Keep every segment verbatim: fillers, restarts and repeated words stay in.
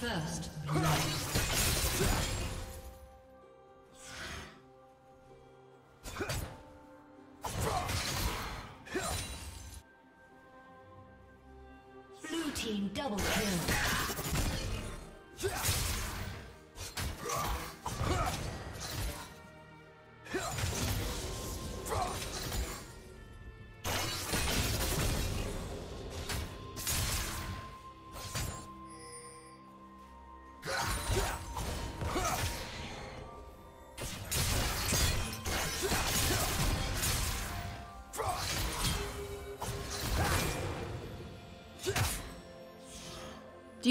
First blood. Do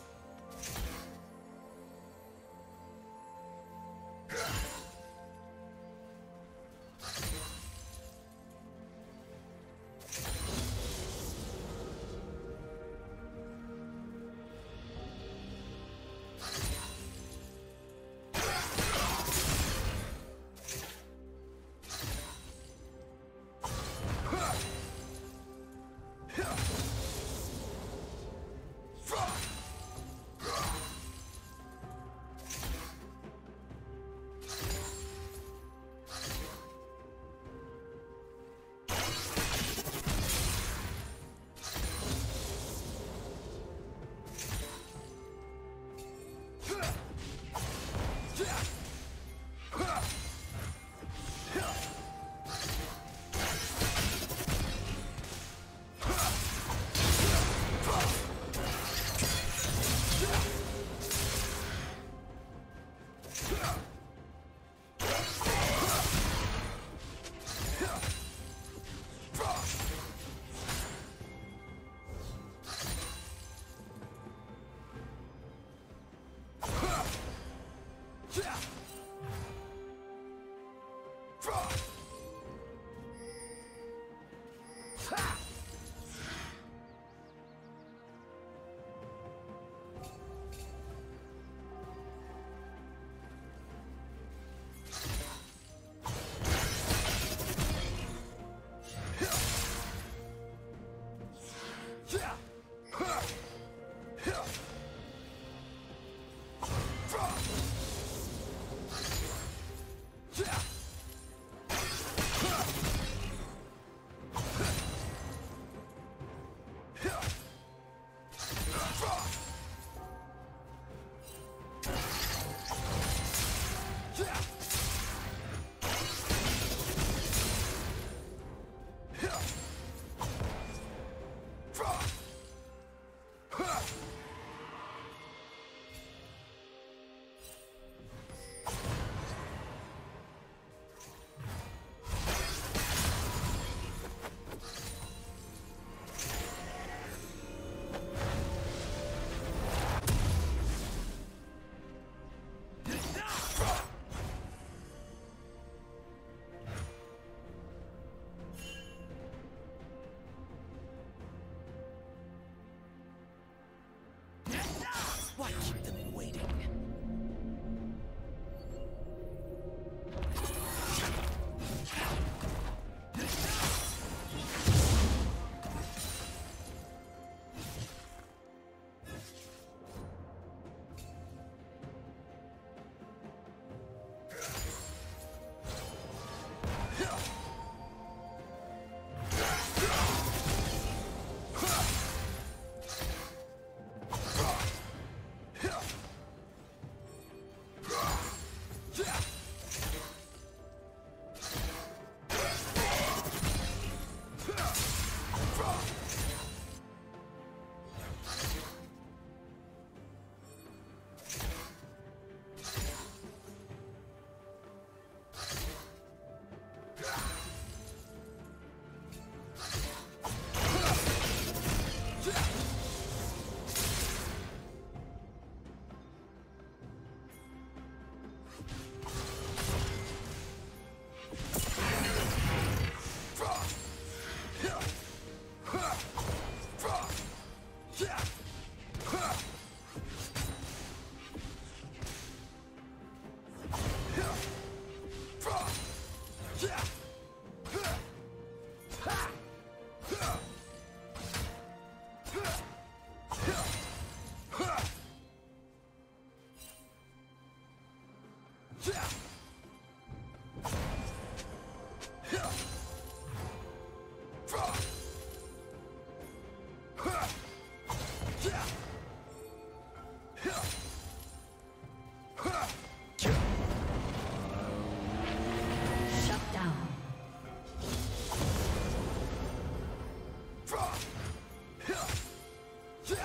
Shut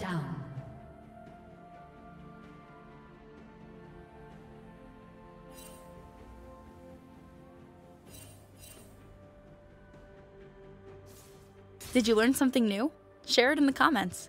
down. Did you learn something new? Share it in the comments.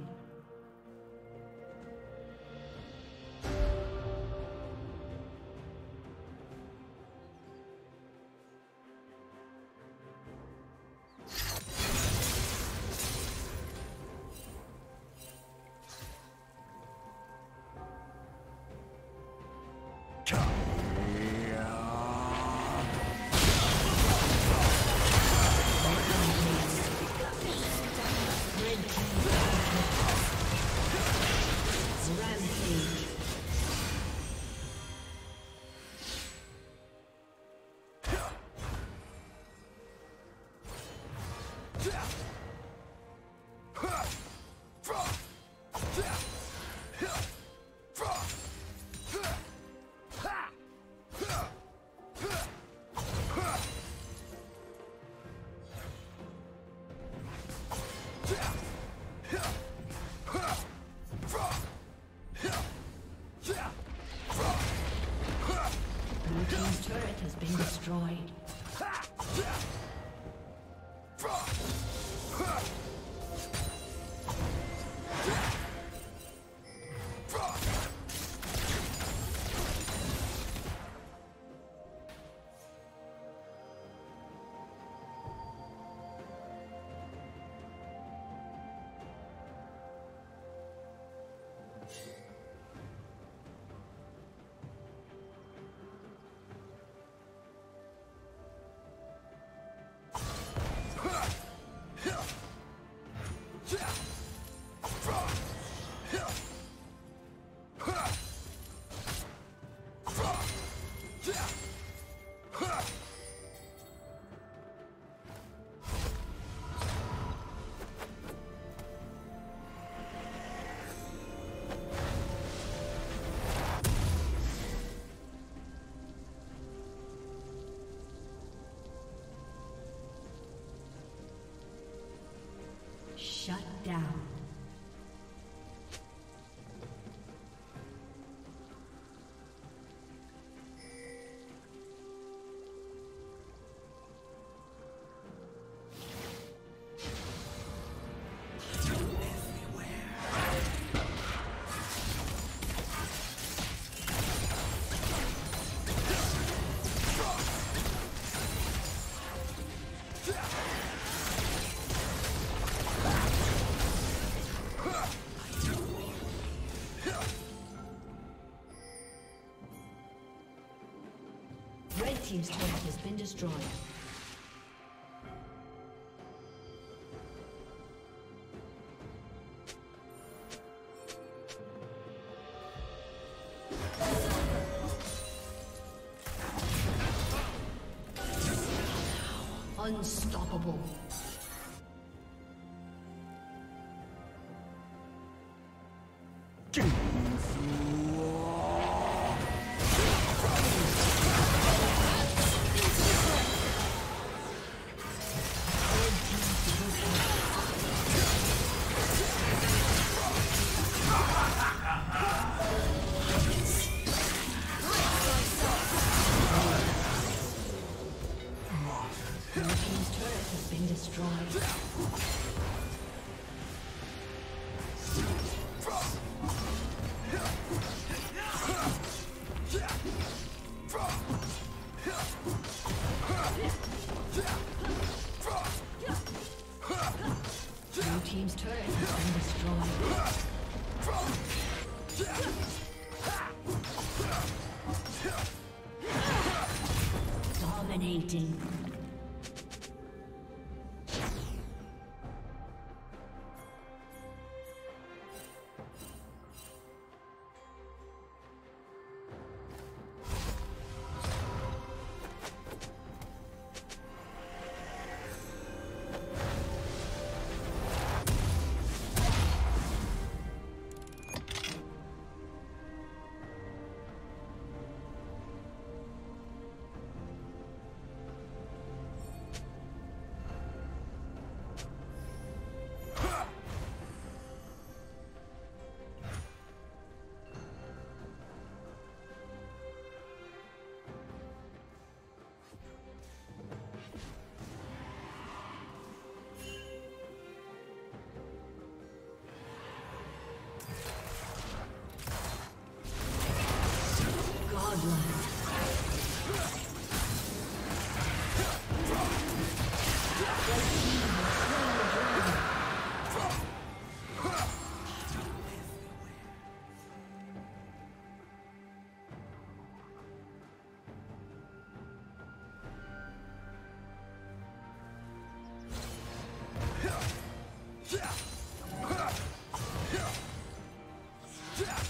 Destroyed. Shut down. Team's turret has been destroyed. Unstoppable. Destroyed.